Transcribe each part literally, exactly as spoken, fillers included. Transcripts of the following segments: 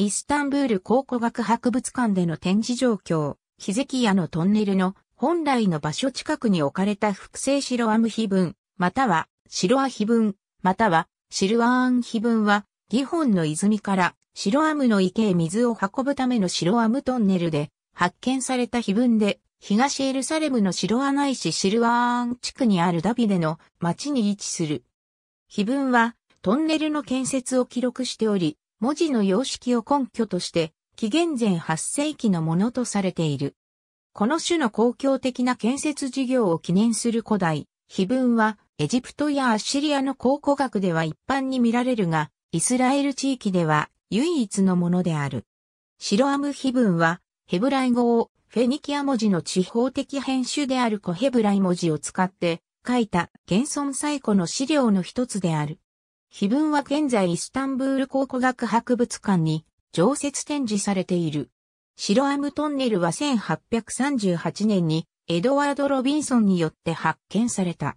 イスタンブール考古学博物館での展示状況、ヒゼキヤのトンネルの本来の場所近くに置かれた複製シロアム碑文、またはシロア碑文、またはシルアーン碑文は、ギホンの泉からシロアムの池へ水を運ぶためのシロアムトンネルで発見された碑文で、東エルサレムのシロアないしシルアーン地区にあるダビデの町に位置する。碑文はトンネルの建設を記録しており、文字の様式を根拠として、紀元前はちせいきのものとされている。この種の公共的な建設事業を記念する古代碑文は、エジプトやアッシリアの考古学では一般に見られるが、イスラエル地域では唯一のものである。シロアム碑文は、ヘブライ語をフェニキア文字の地方的変種である古ヘブライ文字を使って書いた現存最古の資料の一つである。碑文は現在イスタンブール考古学博物館に常設展示されている。シロアムトンネルはせんはっぴゃくさんじゅうはちねんにエドワード・ロビンソンによって発見された。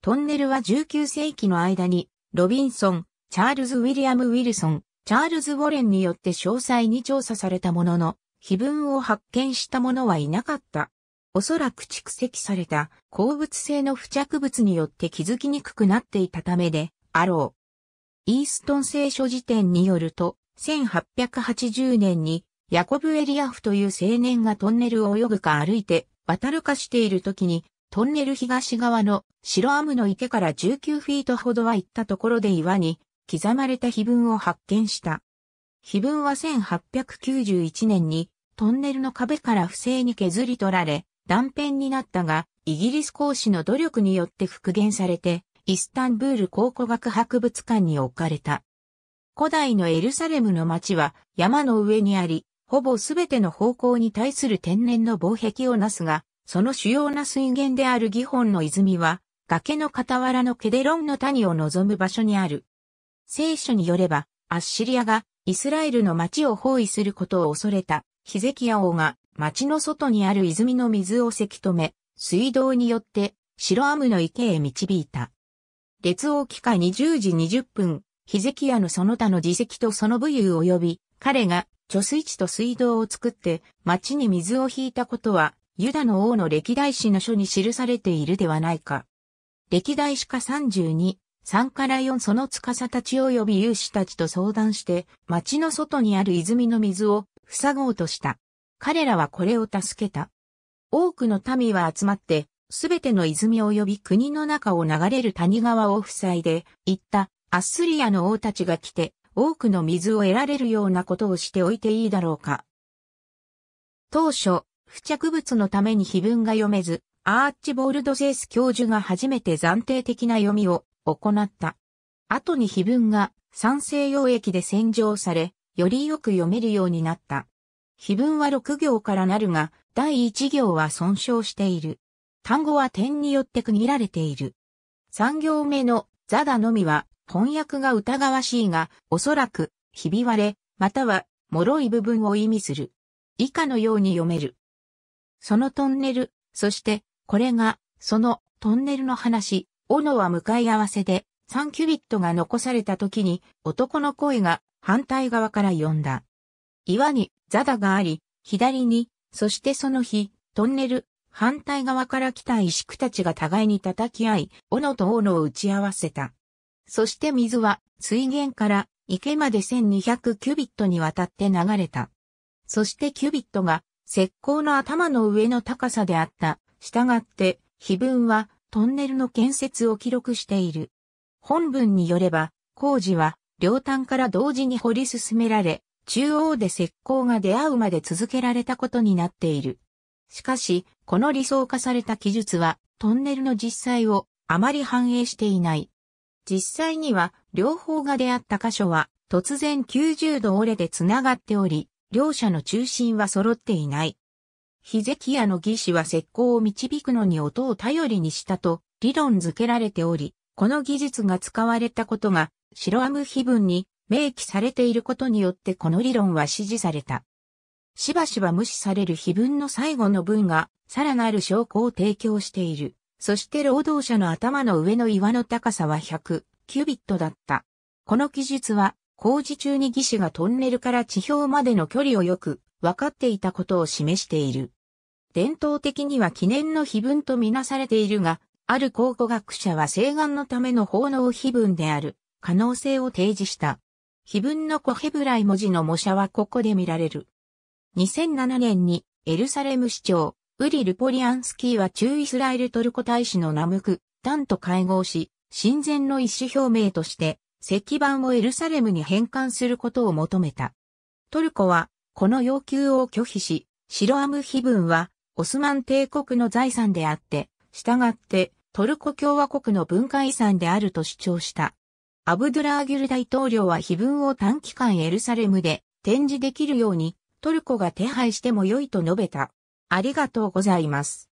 トンネルはじゅうきゅうせいきの間にロビンソン、チャールズ・ウィリアム・ウィルソン、チャールズ・ウォレンによって詳細に調査されたものの、碑文を発見した者はいなかった。おそらく蓄積された鉱物性の付着物によって気づきにくくなっていたためであろう。イーストン聖書辞典によると、せんはっぴゃくはちじゅうねんにヤコブ・エリアフという青年がトンネルを泳ぐか歩いて渡るかしている時に、トンネル東側のシロアムの池からじゅうきゅうフィートほどは行ったところで岩に刻まれた碑文を発見した。碑文はせんはっぴゃくきゅうじゅういちねんにトンネルの壁から不正に削り取られ断片になったが、イギリス公使の努力によって復元されて、イスタンブール考古学博物館に置かれた。古代のエルサレムの町は山の上にあり、ほぼすべての方向に対する天然の防壁をなすが、その主要な水源であるギホンの泉は、崖の傍らのケデロンの谷を望む場所にある。聖書によれば、アッシリアがイスラエルの町を包囲することを恐れたヒゼキヤ王が町の外にある泉の水をせき止め、水道によってシロアムの池へ導いた。列王記下にじゅうじにじゅっぷん、ヒゼキヤのその他の事績とその武勇及び、彼が貯水池と水道を作って町に水を引いたことは、ユダの王の歴代史の書に記されているではないか。歴代史家さんじゅうに、さんからよんその司たち及び有志たちと相談して、町の外にある泉の水を塞ごうとした。彼らはこれを助けた。多くの民は集まって、すべての泉及び国の中を流れる谷川を塞いで、行ったアッスリアの王たちが来て、多くの水を得られるようなことをしておいていいだろうか。当初、付着物のために碑文が読めず、アーチボールド・セース教授が初めて暫定的な読みを行った。後に碑文が酸性溶液で洗浄され、よりよく読めるようになった。碑文はろくぎょうからなるが、だいいちぎょうは損傷している。単語は点によって区切られている。さんぎょうめのザダのみは翻訳が疑わしいが、おそらく、ひび割れ、または、脆い部分を意味する。以下のように読める。そのトンネル、そして、これが、そのトンネルの話、斧は向かい合わせで、さんキュビットが残された時に、男の声が反対側から呼んだ。岩に、ザダがあり、左に、そしてその日、トンネル、反対側から来た石工たちが互いに叩き合い、斧と斧を打ち合わせた。そして水は水源から池までせんにひゃくキュビットにわたって流れた。そしてキュビットが石膏の頭の上の高さであった。したがって、碑文はトンネルの建設を記録している。本文によれば、工事は両端から同時に掘り進められ、中央で石膏が出会うまで続けられたことになっている。しかし、この理想化された記述は、トンネルの実際をあまり反映していない。実際には、両方が出会った箇所は、突然きゅうじゅうど折れで繋がっており、両者の中心は揃っていない。ヒゼキヤの技師は石膏を導くのに音を頼りにしたと、理論づけられており、この技術が使われたことが、シロアム碑文に明記されていることによってこの理論は支持された。しばしば無視される碑文の最後の文が、さらなる証拠を提供している。そして労働者の頭の上の岩の高さはひゃくキュビットだった。この記述は、工事中に技師がトンネルから地表までの距離をよく分かっていたことを示している。伝統的には記念の碑文とみなされているが、ある考古学者は誓願のための奉納碑文である可能性を提示した。碑文の古ヘブライ文字の模写はここで見られる。にせんななねんにエルサレム市長、ウリ・ルポリアンスキーは駐イスラエルトルコ大使のナムク・ダンと会合し、親善の意思表明として石板をエルサレムに返還することを求めた。トルコはこの要求を拒否し、シロアム碑文はオスマン帝国の財産であって、したがってトルコ共和国の文化遺産であると主張した。アブドゥラーギュル大統領は碑文を短期間エルサレムで展示できるようにトルコが手配しても良いと述べた。ありがとうございます。